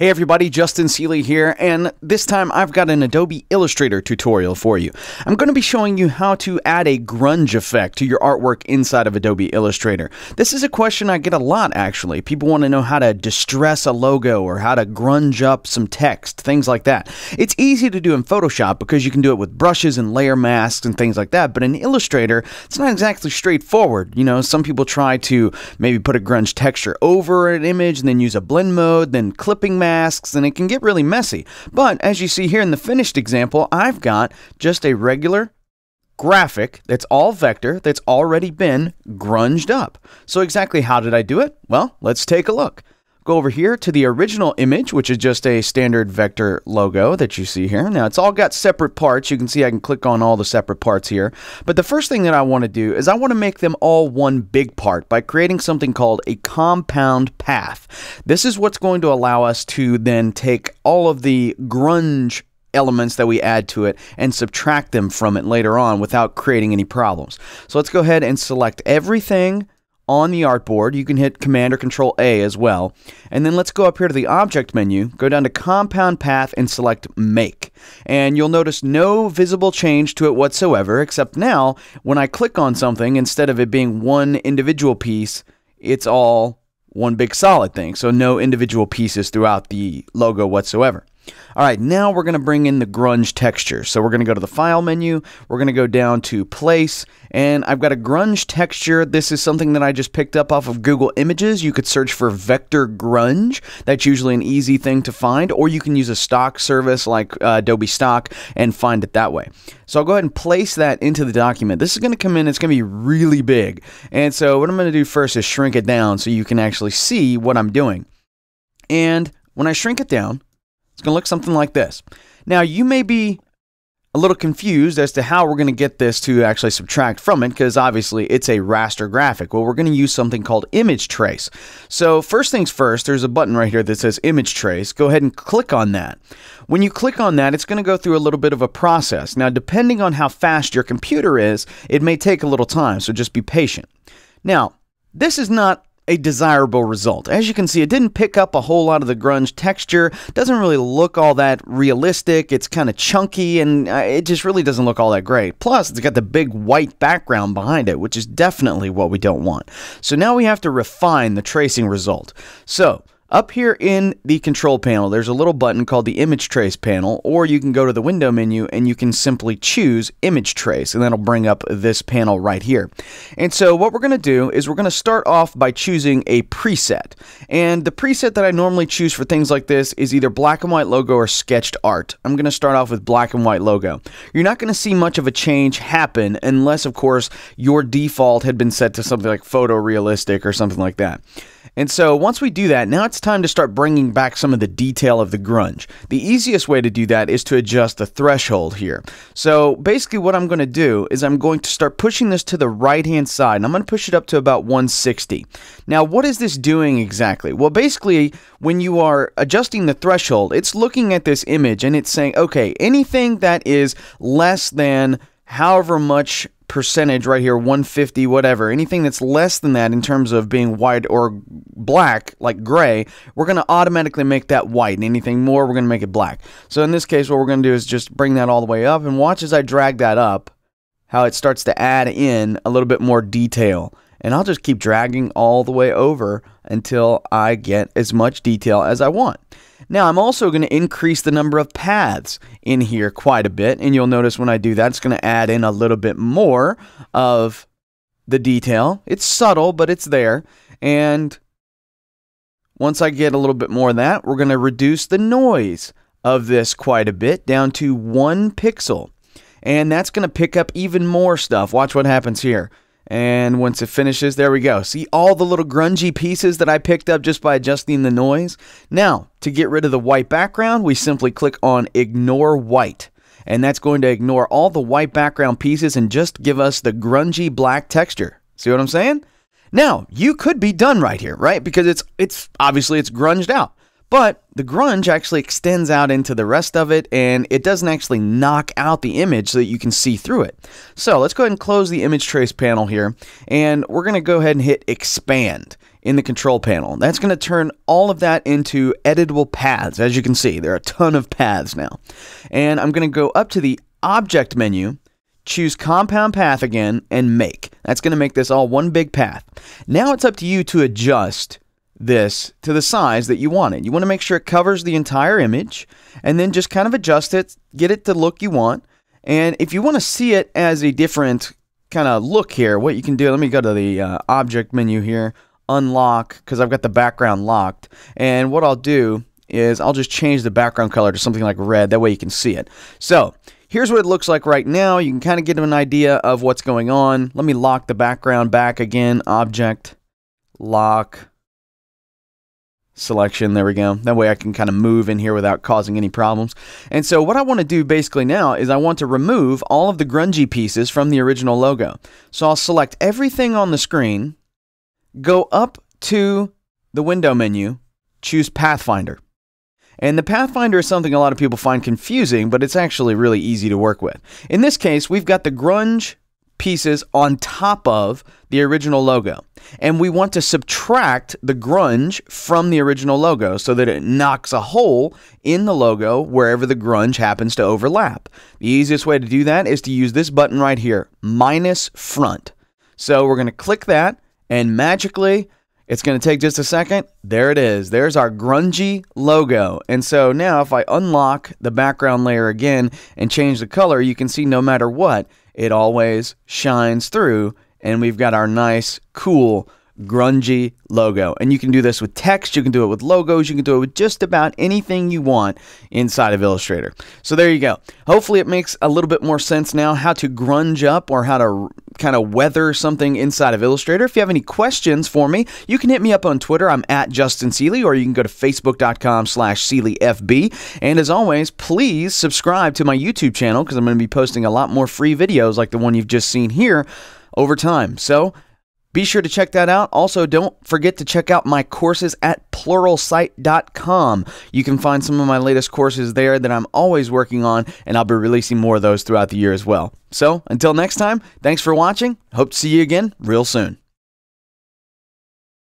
Hey everybody, Justin Seeley here, and this time I've got an Adobe Illustrator tutorial for you. I'm going to be showing you how to add a grunge effect to your artwork inside of Adobe Illustrator. This is a question I get a lot actually. People want to know how to distress a logo or how to grunge up some text, things like that. It's easy to do in Photoshop because you can do it with brushes and layer masks and things like that, but in Illustrator, it's not exactly straightforward. You know, some people try to maybe put a grunge texture over an image and then use a blend mode, then clipping mask. And it can get really messy. But as you see here in the finished example, I've got just a regular graphic that's all vector that's already been grunged up. So exactly how did I do it? Well, let's take a look. Go over here to the original image, which is just a standard vector logo that you see here. Now, it's all got separate parts. You can see I can click on all the separate parts here. But the first thing that I want to do is I want to make them all one big part by creating something called a compound path. This is what's going to allow us to then take all of the grunge elements that we add to it and subtract them from it later on without creating any problems. So let's go ahead and select everything on the artboard. You can hit Command or Control A as well. And then let's go up here to the object menu, go down to Compound Path and select Make. And you'll notice no visible change to it whatsoever, except now when I click on something, instead of it being one individual piece, it's all one big solid thing. So no individual pieces throughout the logo whatsoever. Alright, now we're going to bring in the grunge texture. So we're going to go to the File menu, we're going to go down to Place, and I've got a grunge texture. This is something that I just picked up off of Google Images. You could search for vector grunge. That's usually an easy thing to find, or you can use a stock service like Adobe Stock and find it that way. So I'll go ahead and place that into the document. This is going to come in, it's going to be really big. And so what I'm going to do first is shrink it down so you can actually see what I'm doing. And when I shrink it down, it's going to look something like this. Now, you may be a little confused as to how we're going to get this to actually subtract from it, because obviously it's a raster graphic. Well, we're going to use something called Image Trace. So first things first, there's a button right here that says Image Trace. Go ahead and click on that. When you click on that, it's going to go through a little bit of a process. Now, depending on how fast your computer is, it may take a little time, so just be patient. Now, this is not a desirable result. As you can see, it didn't pick up a whole lot of the grunge texture. Doesn't really look all that realistic. It's kind of chunky and it just really doesn't look all that great. Plus, it's got the big white background behind it, which is definitely what we don't want. So now we have to refine the tracing result. So up here in the control panel, there's a little button called the Image Trace panel, or you can go to the window menu and you can simply choose Image Trace, and that'll bring up this panel right here. And so what we're going to do is we're going to start off by choosing a preset. And the preset that I normally choose for things like this is either black and white logo or sketched art. I'm going to start off with black and white logo. You're not going to see much of a change happen unless, of course, your default had been set to something like photorealistic or something like that. And so once we do that, now it's time to start bringing back some of the detail of the grunge. The easiest way to do that is to adjust the threshold here. So basically what I'm going to do is I'm going to start pushing this to the right hand side, and I'm going to push it up to about 160. Now, what is this doing exactly? Well, basically when you are adjusting the threshold, it's looking at this image and it's saying, okay, anything that is less than however much percentage right here, 150, whatever, anything that's less than that in terms of being white or black, like gray, we're going to automatically make that white, and anything more, we're going to make it black. So in this case, what we're going to do is just bring that all the way up, and watch as I drag that up, how it starts to add in a little bit more detail. And I'll just keep dragging all the way over until I get as much detail as I want. Now, I'm also going to increase the number of paths in here quite a bit, and you'll notice when I do that, it's going to add in a little bit more of the detail. It's subtle, but it's there, and once I get a little bit more of that, we're going to reduce the noise of this quite a bit down to 1 pixel, and that's going to pick up even more stuff. Watch what happens here. And once it finishes, there we go. See all the little grungy pieces that I picked up just by adjusting the noise? Now, to get rid of the white background, we simply click on Ignore White. And that's going to ignore all the white background pieces and just give us the grungy black texture. See what I'm saying? Now, you could be done right here, right? Because it's obviously it's grunged out. But the grunge actually extends out into the rest of it, and it doesn't actually knock out the image so that you can see through it. So let's go ahead and close the Image Trace panel here, and we're going to go ahead and hit Expand. in the control panel. That's going to turn all of that into editable paths. As you can see, there are a ton of paths now. And I'm going to go up to the object menu, choose compound path again, and make. That's going to make this all one big path. Now it's up to you to adjust this to the size that you want it. You want to make sure it covers the entire image, and then just kind of adjust it, get it the look you want. And if you want to see it as a different kind of look here, what you can do, let me go to the object menu here, unlock, because I've got the background locked. And what I'll do is I'll just change the background color to something like red, that way you can see it. So here's what it looks like right now. You can kind of get an idea of what's going on. Let me lock the background back again, object, lock, selection, there we go. That way I can kind of move in here without causing any problems. And so what I want to do basically now is I want to remove all of the grungy pieces from the original logo. So I'll select everything on the screen, go up to the window menu, choose Pathfinder. And the Pathfinder is something a lot of people find confusing, but it's actually really easy to work with. In this case, we've got the grunge pieces on top of the original logo, and we want to subtract the grunge from the original logo so that it knocks a hole in the logo wherever the grunge happens to overlap. The easiest way to do that is to use this button right here, minus front. So we're going to click that, and magically, it's going to take just a second. There it is. There's our grungy logo. And so now if I unlock the background layer again and change the color, you can see no matter what, it always shines through, and we've got our nice, cool, grungy logo. And you can do this with text, you can do it with logos, you can do it with just about anything you want inside of Illustrator. So there you go. Hopefully it makes a little bit more sense now how to grunge up or how to kind of weather something inside of Illustrator. If you have any questions for me, you can hit me up on Twitter. I'm at Justin Seeley, or you can go to facebook.com/SeeleyFB. And as always, please subscribe to my YouTube channel, because I'm going to be posting a lot more free videos like the one you've just seen here over time. So be sure to check that out. Also, don't forget to check out my courses at Pluralsight.com. You can find some of my latest courses there that I'm always working on, and I'll be releasing more of those throughout the year as well. So, until next time, thanks for watching. Hope to see you again real soon.